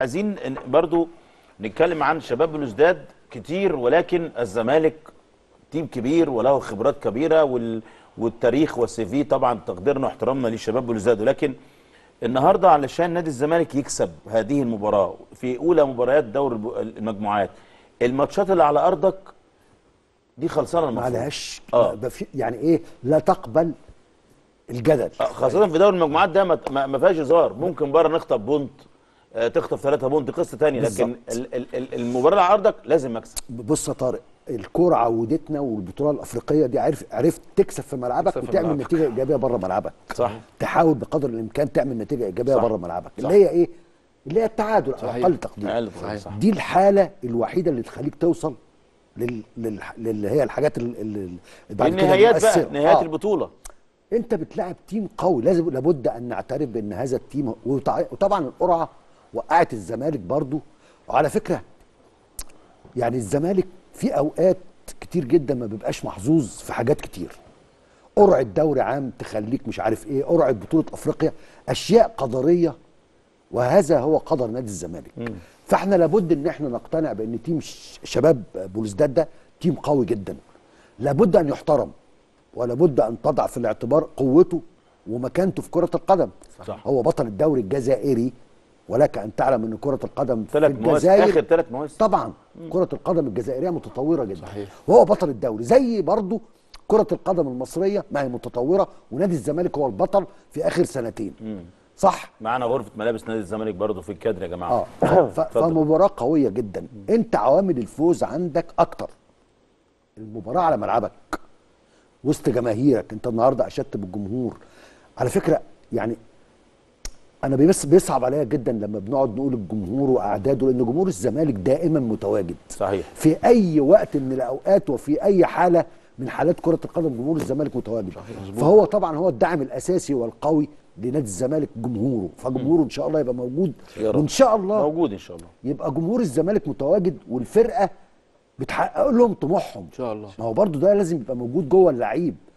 عايزين برضو نتكلم عن شباب بلوزداد كتير، ولكن الزمالك تيم كبير وله خبرات كبيره والتاريخ والسي في، طبعا تقديرنا واحترامنا لشباب بلوزداد، ولكن النهارده علشان نادي الزمالك يكسب هذه المباراه في اولى مباريات دور المجموعات، الماتشات اللي على ارضك دي خلصانه المفروض معلهاش يعني ايه، لا تقبل الجدل خاصه في دور المجموعات ده ما فيهاش هزار، ممكن بره نخطف بونت، تخطف 3 بونت، قصه ثانيه، لكن المباراه على ارضك لازم اكسب. بص يا طارق، الكوره عودتنا والبطوله الافريقيه دي عرفت تكسب في ملعبك وتعمل نتيجه ايجابيه بره ملعبك، صح، تحاول بقدر الامكان تعمل نتيجه ايجابيه بره ملعبك، اللي هي ايه؟ اللي هي التعادل على اقل تقدير. دي الحاله الوحيده اللي تخليك توصل للي هي الحاجات اللي بعد كده النهايات بقى، نهايات البطوله. انت بتلعب تيم قوي، لازم لابد ان نعترف بان هذا التيم، وطبعا القرعه وقعت الزمالك برضو. وعلى فكرة يعني الزمالك في أوقات كتير جدا ما بيبقاش محظوظ في حاجات كتير، قرعة دوري عام تخليك مش عارف ايه، قرعة بطولة أفريقيا، أشياء قدرية، وهذا هو قدر نادي الزمالك. فاحنا لابد ان احنا نقتنع بان تيم شباب بلوزداد ده تيم قوي جدا، لابد ان يحترم ولابد ان تضع في الاعتبار قوته ومكانته في كرة القدم، صح. هو بطل الدوري الجزائري، ولك ان تعلم ان كره القدم في الجزائر اخر 3 مواسم طبعا كره القدم الجزائريه متطوره جدا، صحيح. وهو بطل الدوري، زي برضو كره القدم المصريه ما هي متطوره، ونادي الزمالك هو البطل في اخر 2 سنين، صح. معانا غرفه ملابس نادي الزمالك برضو في الكادر يا جماعه، فمباراه قويه جدا. انت عوامل الفوز عندك اكتر، المباراه على ملعبك وسط جماهيرك، انت النهارده اشدت بالجمهور على فكره. يعني أنا بيصعب عليا جدا لما بنقعد نقول الجمهور وأعداده، لأن جمهور الزمالك دائما متواجد، صحيح، في أي وقت من الأوقات وفي أي حالة من حالات كرة القدم جمهور الزمالك متواجد، صحيح. فهو طبعا هو الدعم الأساسي والقوي لنادي الزمالك جمهوره، فجمهوره إن شاء الله يبقى موجود، وإن شاء الله موجود إن شاء الله، يبقى جمهور الزمالك متواجد والفرقة بتحقق لهم طموحهم إن شاء الله. ما هو برضه ده لازم يبقى موجود جوه اللعيب،